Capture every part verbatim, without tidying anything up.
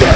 This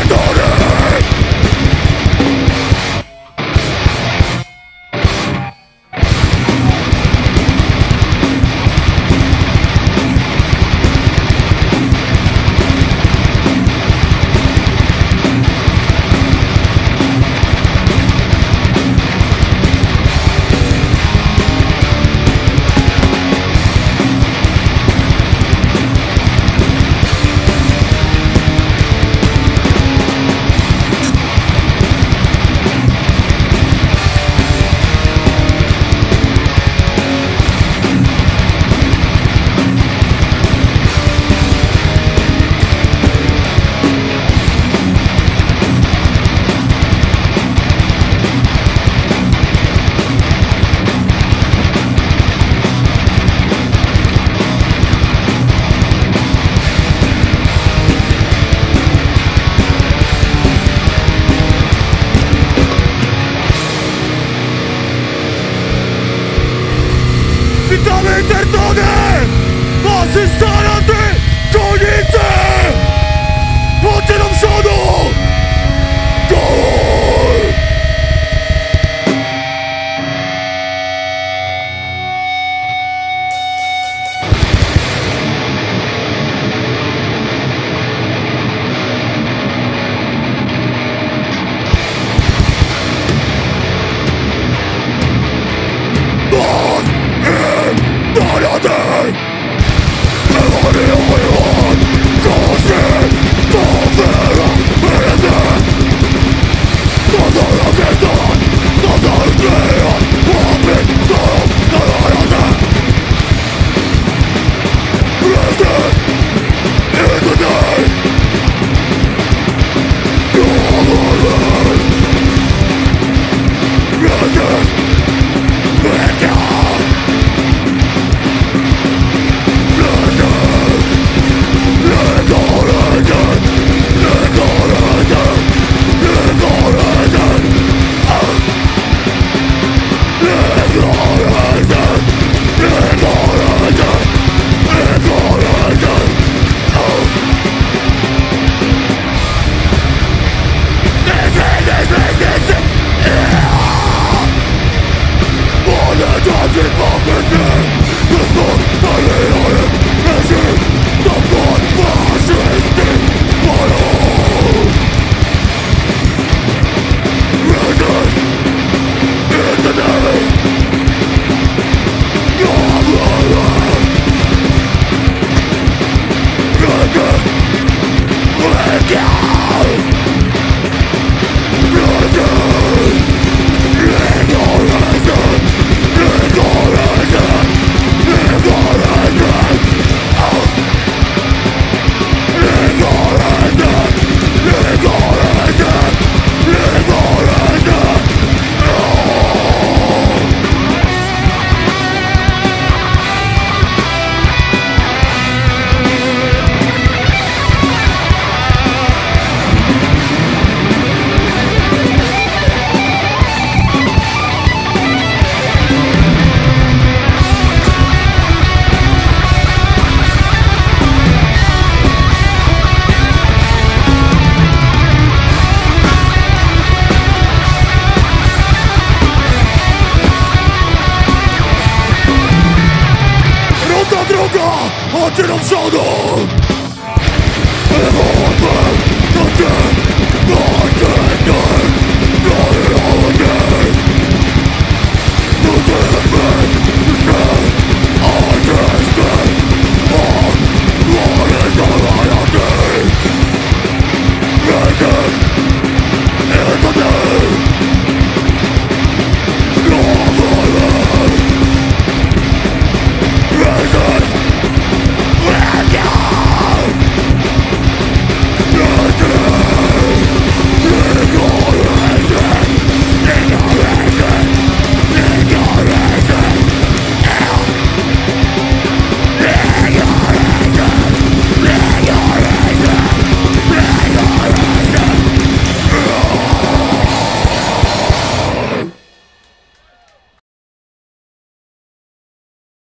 is so